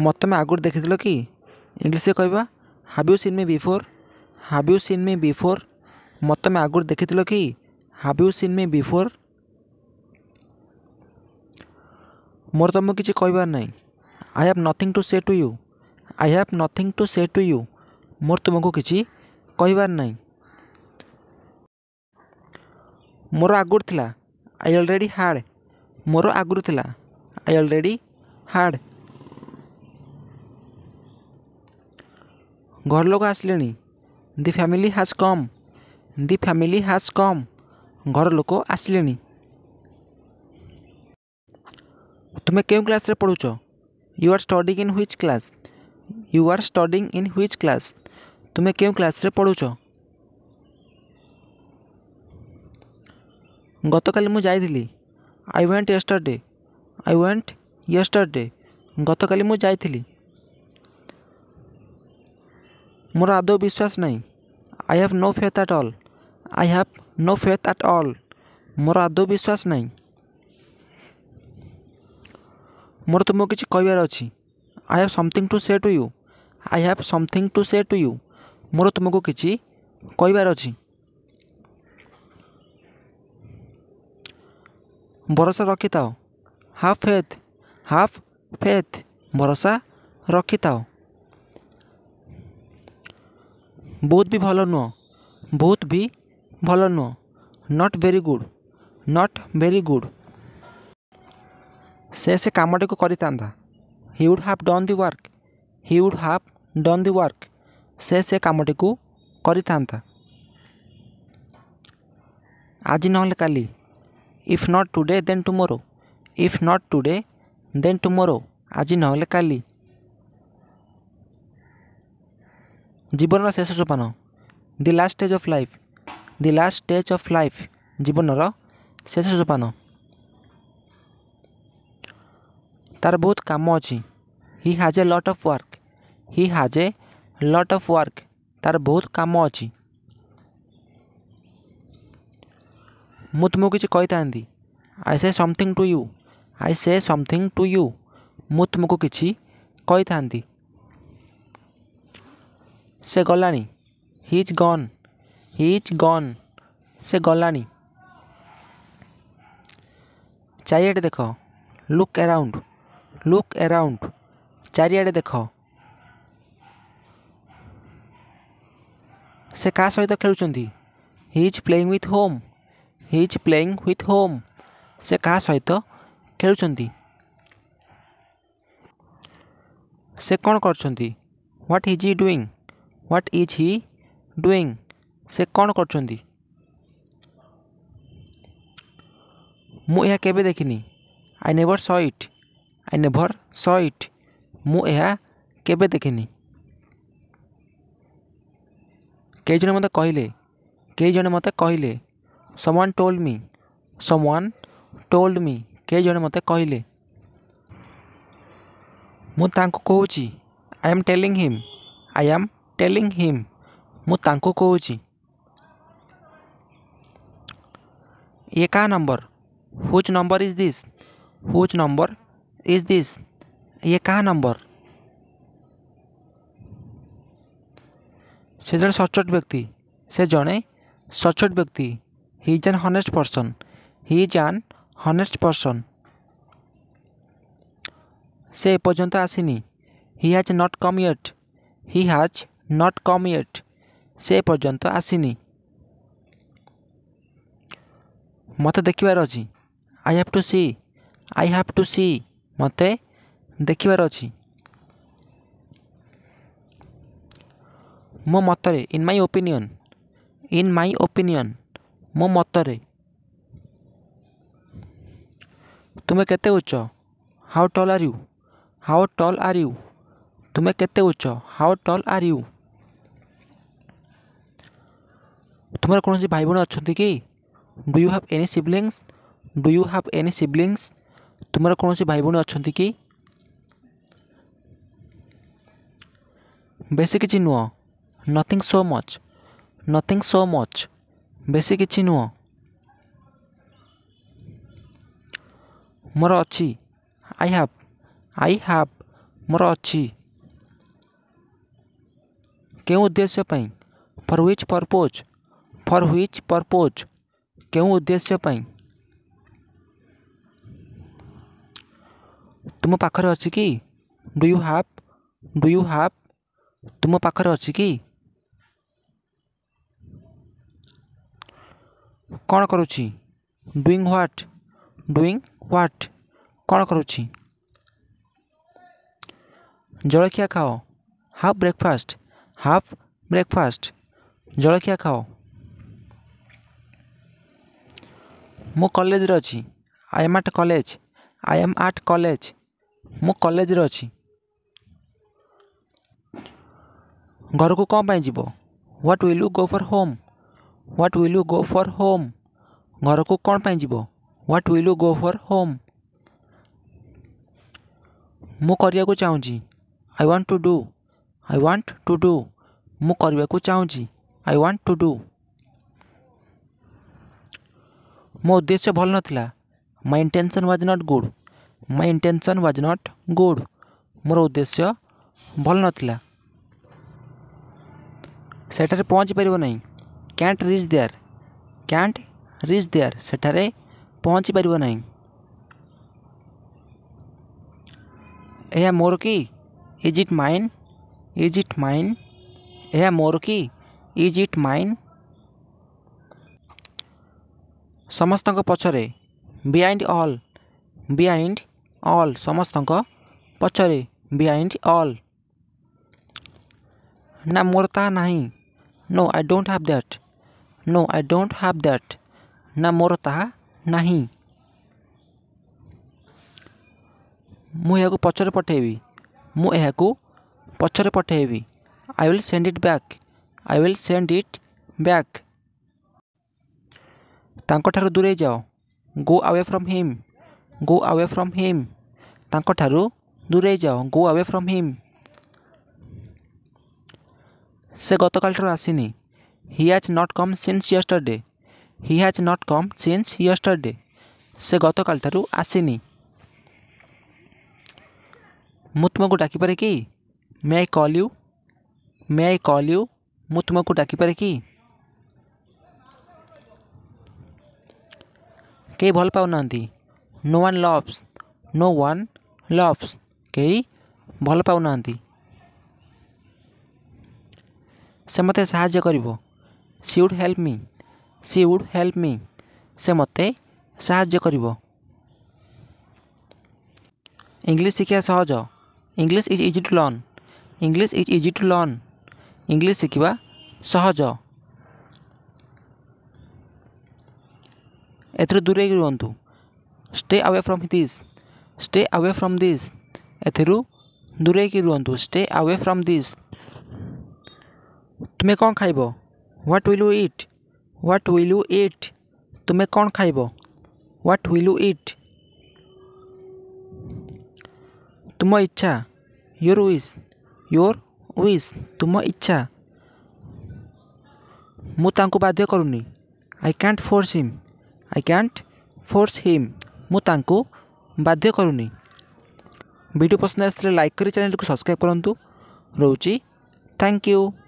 मत तुम आगुरी देखी कि इंग्लीश कहवा how you seen me before. How you seen me before. मत तुम आगुरी देखी कि how you seen me before. मोर तुम किसी कहबार ना। I have nothing to say to you. I have nothing to say to you. मोर तुमको किसी कहबार ना। मोर आगुरी थिला आई ऑलरेडी हार्ड। मोर आगुरी थिला आई ऑलरेडी हार्ड। घर लोग आसले दि फैमिली हाज कम। दि फैमिली हाज कम। घर लोग आसले। तुम्हें क्यों क्लास रे पढ़ुच। You are studying in which class. You are studying in which class. तुम्हें क्यों क्लास रे पढ़ुच। गतकाली मु जाइथिली I went yesterday. I went yesterday. गतकाली मु जाइथिली। मोर आदौ विश्वास नहीं। I have no faith at all. I have no faith at all. मोर आदौ विश्वास नहीं। मोर तुमको किसी कहबार अच्छी। I have something to say to you. I have something to say to you. मोर तुमको किसी कहबार अच्छी। भरोसा रखी था। Half faith. Half faith. भरोसा रखी था। बहुत भी भल नुह। बहुत भी भल नुह। Not very good. Not very good. से कामटी को करी था। He would have done the work. He would have done the work. से कामटी को करी था। आज नहले काली। If not today then tomorrow. If not today then tomorrow. आज नहले काली। जीवन शेष सोपान। The last stage of life. The last stage of life. जीवन शेष सोपान। तार बहुत काम अच्छी। He has a lot of work. He has a lot of work. तार बहुत काम अच्छी। मु तुमको किसी कही था। आई से समथिंग टू यू। आई से समथिंग टू यू। मु तुमको किसी कही था। से गलानी। He is gone. He is gone. से गलानी। चारिआडे देख। Look around. Look around. चारिआडे देख। से का सहित खेलुचंदी। He is playing with home. He is playing with home. से का सहित खेलुचंदी। से कौन करछंदी। What is he doing. What is he doing. से कौन करछंदी। मु यह केबे देखिनी। I never saw it. I never saw it. मु यह केबे देखिनी। कई जने मते कहले someone told me। someone told me। के जने मते कहले। मु तांको कहूची। I am telling him. I am telling him. मु तांको कहूची। ये का number. Whose number is this. Whose number is this. ये का नंबर। से जने सचोट व्यक्ति। से जने सचोट व्यक्ति। He is an honest person. He is an honest person. से पर्यंत आसिनी। He has not come yet. He has not come yet. से पर्यंत आसिनी। मते देखिबार अछि। I have to see. I have to see. मते देखिबार अछि। मो मतरे। In my opinion. In my opinion. मो मतरे। तुम्हें केते उच्च। How tall are you. How tall are you. तुम्हें केते उच्च। How tall are you. तुम्हारे कौन सी भाई बहन अच्छे कि। Do you have any siblings. Do you have any siblings. तुम्हारे कौन सी भाई बहन अच्छे कि। बेसी किसी नुह। Nothing so much. Nothing so much. बेसी किसी नुह। मोर अच्छी। I have. I have. मोर अच्छी क्यों उद्देश्य पाई फॉर व्हिच पर्पोज क्यों उद्देश्य पाई तुम पाखरे अछि कि डू यू हैव तुम पाखरे अछि कि कोन करूची डूइंग व्हाट कोन करूची जलखिया खाओ हाफ ब्रेकफास्ट जलखिया खाओ मो कॉलेज रे अछि आई एम एट कॉलेज मो कॉलेज रे अछि घर को कोन पय जीवो what will you go for home घर को कोन पय जीवो what will you go for home मो करिया को चाहू जी आई वांट टू डू मो करिया को चाहू जी आई वांट टू डू मो उद्देश्य भल नथिला my intention was not good मोर उद्देश्य भल नथिला सेठारे पहुँच पारिबो नहीं कैंट रीच देयर सेठारे पहुँच पारिबो नहीं एहा मोर की इज इट माइन एहा मोर की इज इट माइन समस्तक पछरे बिहाइंड ऑल समस्तक पछरे बिहाइंड ऑल ना मोर ता नहीं no I don't have that ना मोर ता नहीं मु एहा को पछरे पठेबी I will send it back तांको ठारू दूरे जाओ गो अवे फ्रॉम हिम तांको ठारू दूरे जाओ गो अवे फ्रॉम हिम से गतकाल ठारू आसीनी he has not come since yesterday से गतकाल ठारू आसीनी मु तुमको डाकी पारे कि मे आई कॉल यू मु तुमको डाकी पारे कि कई भल पाऊना नो वन लव्स कई भल पाऊना से मते साहाय्य करिवो सी वुड हेल्प मी से मते साहाय्य करिवो इंग्लिश शिखिया सहज English is easy to learn English शिखिबा सहज एथरू दूरे रुहतु स्टे अवे फ्रॉम दिस एथरू दूरे रुहतु स्टे अवे फ्रॉम दिस तुम्हें कौन खाइब व्हाट विल यू ईट तुम्हें कौन खाइब व्हाट विल यू ईट तुम इच्छा योर विश तुम इच्छा मु तांको बाध्य करूनी आई कैंट फोर्स हिम मु तांको बाध्य करूनी वीडियो पसंद आसले लाइक करी चैनल को सब्सक्राइब करूँ रोची थैंक यू।